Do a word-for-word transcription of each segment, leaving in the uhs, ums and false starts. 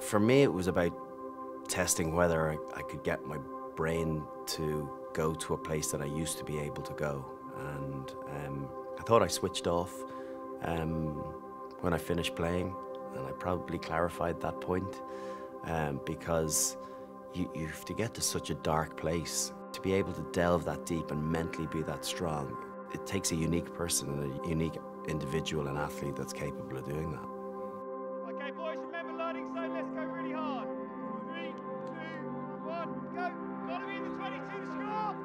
for me, it was about testing whether I, I could get my brain to go to a place that I used to be able to go. And um, I thought I switched off um, when I finished playing, and I probably clarified that point um, because you, you have to get to such a dark place. To be able to delve that deep and mentally be that strong, it takes a unique person and a unique individual and athlete that's capable of doing that. Okay, boys, remember learning zone, let's go really hard. Three, two, one, go. Gotta be in the twenty-two to score.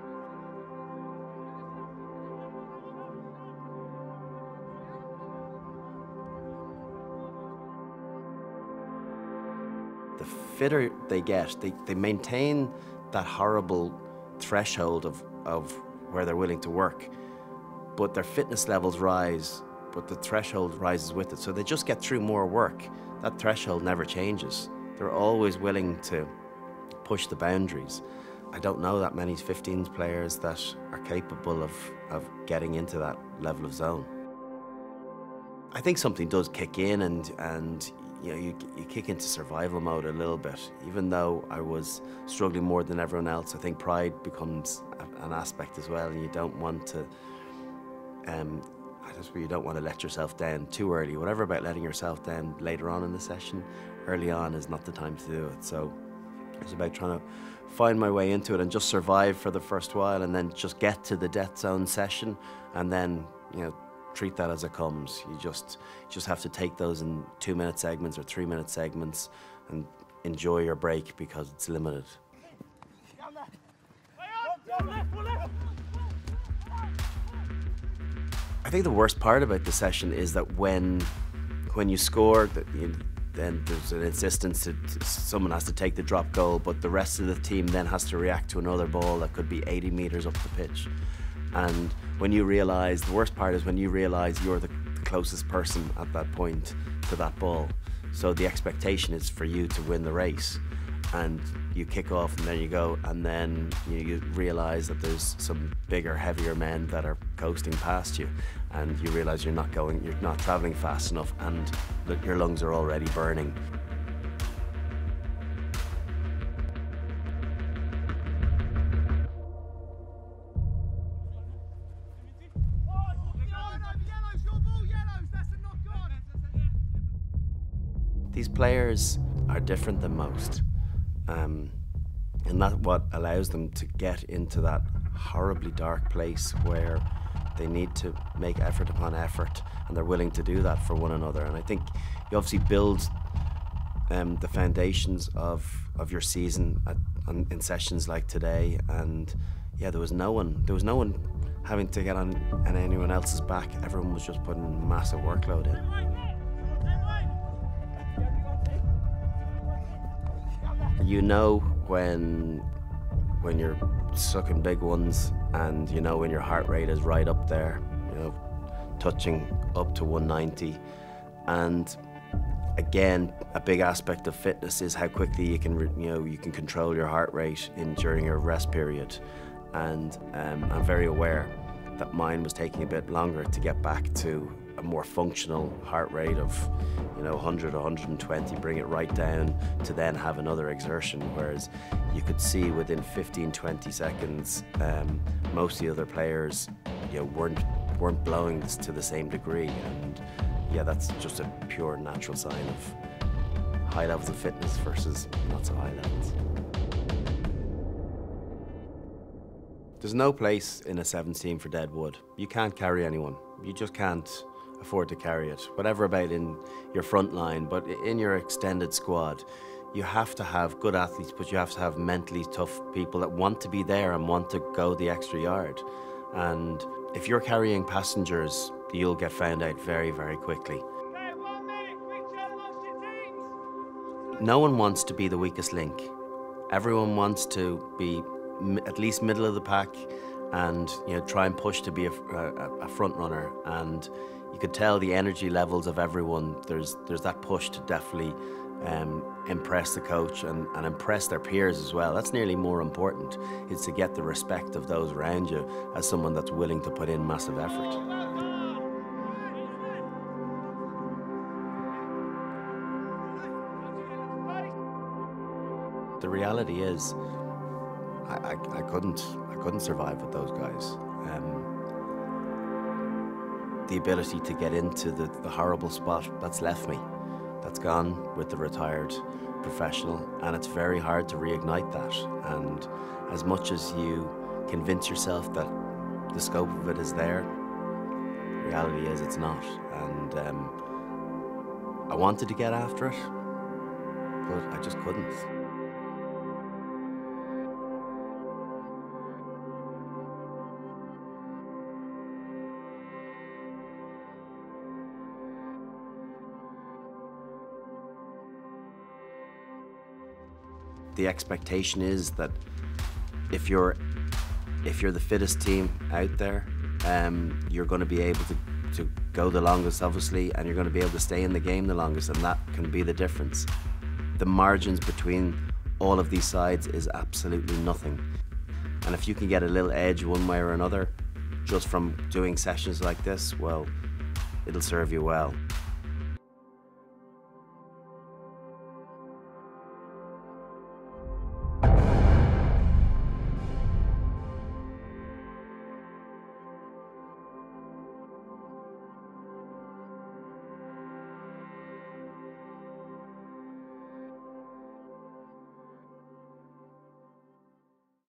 The fitter they get, they, they maintain that horrible threshold of, of where they're willing to work, but their fitness levels rise, but the threshold rises with it. So they just get through more work. That threshold never changes. They're always willing to push the boundaries. I don't know that many fifteens players that are capable of, of getting into that level of zone. I think something does kick in, and, and you know, you, you kick into survival mode a little bit. Even though I was struggling more than everyone else, I think pride becomes a, an aspect as well, and you don't want to Um, that's where you don't want to let yourself down too early. Whatever about letting yourself down later on in the session, early on is not the time to do it. So it's about trying to find my way into it and just survive for the first while, and then just get to the Death Zone session, and then, you know, treat that as it comes. You just, you just have to take those in two-minute segments or three-minute segments and enjoy your break because it's limited. Down left. Down left, down left. I think the worst part about the session is that when, when you score, then there's an insistence that someone has to take the drop goal, but the rest of the team then has to react to another ball that could be eighty meters up the pitch. And when you realize, the worst part is when you realize you're the closest person at that point to that ball. So the expectation is for you to win the race. And you kick off, and then you go, and then you, you realize that there's some bigger, heavier men that are coasting past you, and you realize you're not going, you're not traveling fast enough, and that your lungs are already burning. These players are different than most. Um, and that's what allows them to get into that horribly dark place where they need to make effort upon effort, and they're willing to do that for one another. And I think you obviously build um, the foundations of, of your season at, on, in sessions like today. And yeah, there was no one, there was no one having to get on, on anyone else's back. Everyone was just putting a massive workload in. You know when, when you're sucking big ones, and you know when your heart rate is right up there, you know, touching up to one ninety. And again, a big aspect of fitness is how quickly you can, you know, you can control your heart rate in during your rest period. And um, I'm very aware that mine was taking a bit longer to get back to a more functional heart rate of, you know, one hundred, one twenty, bring it right down to then have another exertion. Whereas you could see within fifteen, twenty seconds, um, most of the other players, you know, weren't, weren't blowing this to the same degree. And yeah, that's just a pure natural sign of high levels of fitness versus not so high levels. There's no place in a seventeen for dead wood. You can't carry anyone. You just can't afford to carry it. Whatever about in your front line, but in your extended squad, you have to have good athletes, but you have to have mentally tough people that want to be there and want to go the extra yard. And if you're carrying passengers, you'll get found out very, very quickly. Okay, one minute, quick chat amongst your teams. No one wants to be the weakest link. Everyone wants to be at least middle of the pack, and you know, try and push to be a, a, a front runner. And you could tell the energy levels of everyone. There's there's that push to definitely um, impress the coach and, and impress their peers as well. That's nearly more important. It's to get the respect of those around you as someone that's willing to put in massive effort. the reality is, I, I, I couldn't, I couldn't survive with those guys. Um, the ability to get into the, the horrible spot, that's left me. That's gone with the retired professional, and it's very hard to reignite that. And as much as you convince yourself that the scope of it is there, reality is it's not. And um, I wanted to get after it, but I just couldn't. The expectation is that if you're if you're the fittest team out there, um, you're going to be able to, to go the longest, obviously, and you're going to be able to stay in the game the longest, and that can be the difference. The margins between all of these sides is absolutely nothing. And if you can get a little edge one way or another just from doing sessions like this, well, it'll serve you well.